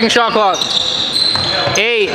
second shot clock. 8.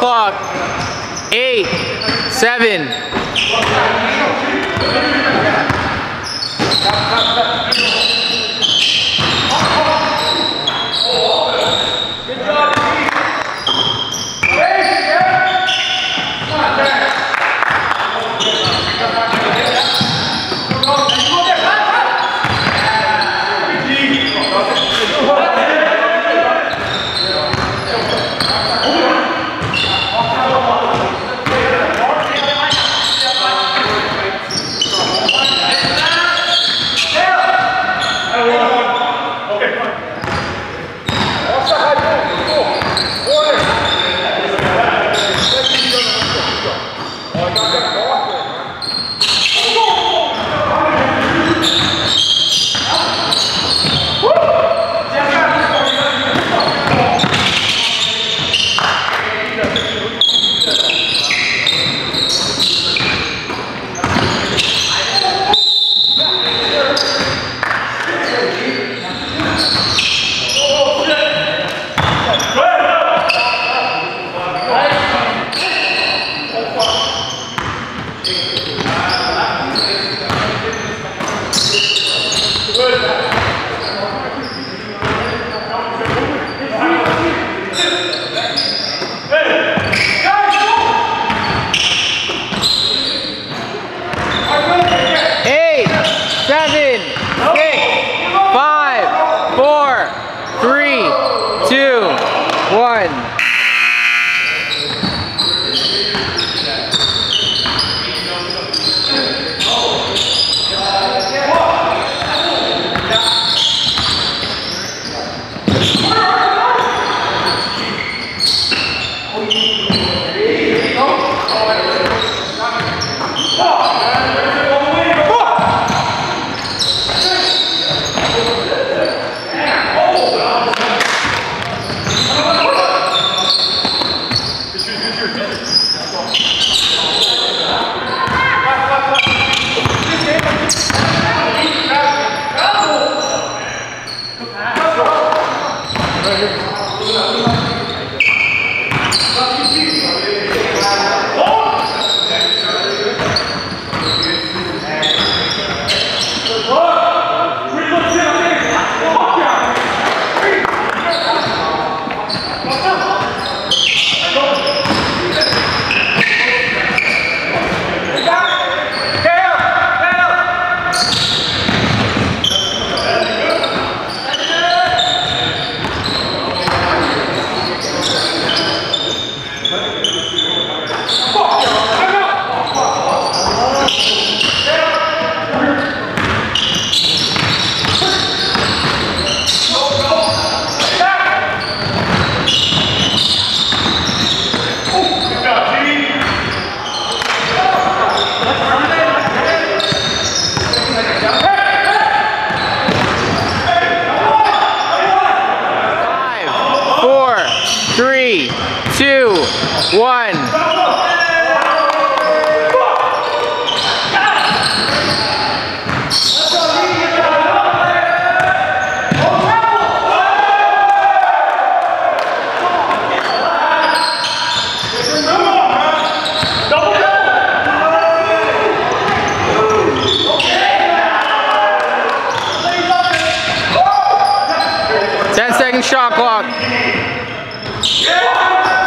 Clock 8, 7. 1. Shot clock. Yeah.